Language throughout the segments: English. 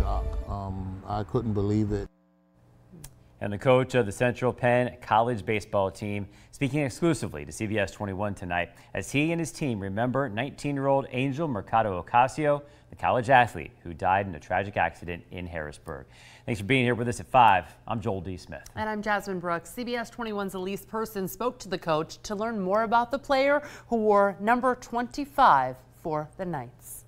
shock. I couldn't believe it. And the coach of the Central Penn College baseball team speaking exclusively to CBS 21 tonight as he and his team remember 19-year-old Angel Mercado-Ocasio, the college athlete who died in a tragic accident in Harrisburg. Thanks for being here with us at 5. I'm Joel D. Smith. And I'm Jasmine Brooks. CBS 21's Elise Person spoke to the coach to learn more about the player who wore number 25 for the Knights.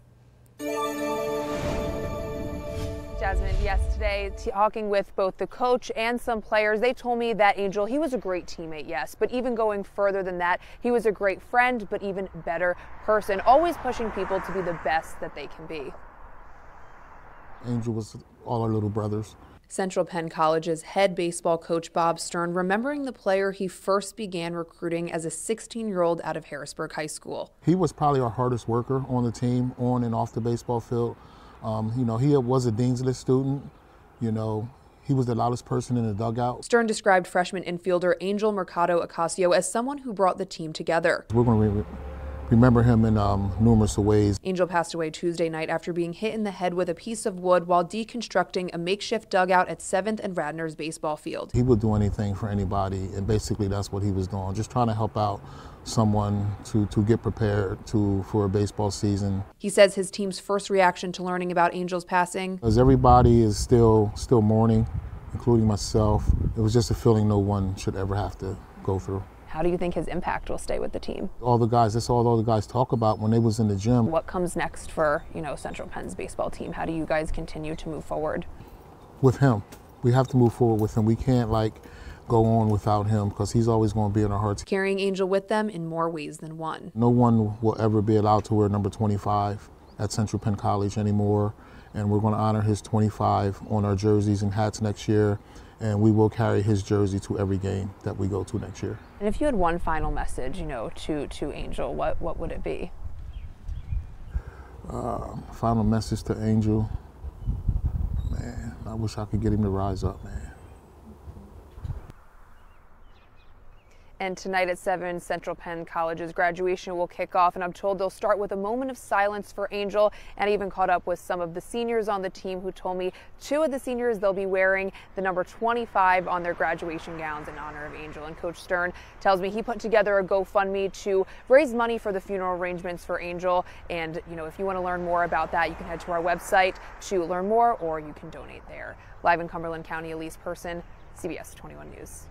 Jasmine, yes, today talking with both the coach and some players, they told me that Angel, he was a great teammate, yes, but even going further than that, he was a great friend, but even better person, always pushing people to be the best that they can be. Angel was all our little brothers. Central Penn College's head baseball coach Bob Stern remembering the player he first began recruiting as a 16-year-old out of Harrisburg High School. He was probably our hardest worker on the team, on and off the baseball field. You know, he was a Dean's List student. You know, he was the loudest person in the dugout. Stern described freshman infielder Angel Mercado-Ocasio as someone who brought the team together. We're going to remember him in numerous ways. Angel passed away Tuesday night after being hit in the head with a piece of wood while deconstructing a makeshift dugout at 7th and Radnor's baseball field. He would do anything for anybody, and basically that's what he was doing, just trying to help out someone to get prepared for a baseball season. He says his team's first reaction to learning about Angel's passing, as everybody is still mourning, including myself, it was just a feeling no one should ever have to go through. How do you think his impact will stay with the team? All the guys, that's all the guys talk about when they was in the gym. What comes next for, you know, Central Penn's baseball team? How do you guys continue to move forward? With him. We have to move forward with him. We can't, like, go on without him because he's always going to be in our hearts. Carrying Angel with them in more ways than one. No one will ever be allowed to wear number 25 at Central Penn College anymore, and we're going to honor his 25 on our jerseys and hats next year. And we will carry his jersey to every game that we go to next year. And if you had one final message, you know, to Angel, what would it be? Final message to Angel, man, I wish I could get him to rise up, man. And tonight at 7, Central Penn College's graduation will kick off, and I'm told they'll start with a moment of silence for Angel. And I even caught up with some of the seniors on the team who told me 2 of the seniors, they'll be wearing the number 25 on their graduation gowns in honor of Angel. And Coach Stern tells me he put together a GoFundMe to raise money for the funeral arrangements for Angel. And, you know, if you want to learn more about that, you can head to our website to learn more, or you can donate there. Live in Cumberland County, Elise Person, CBS 21 News.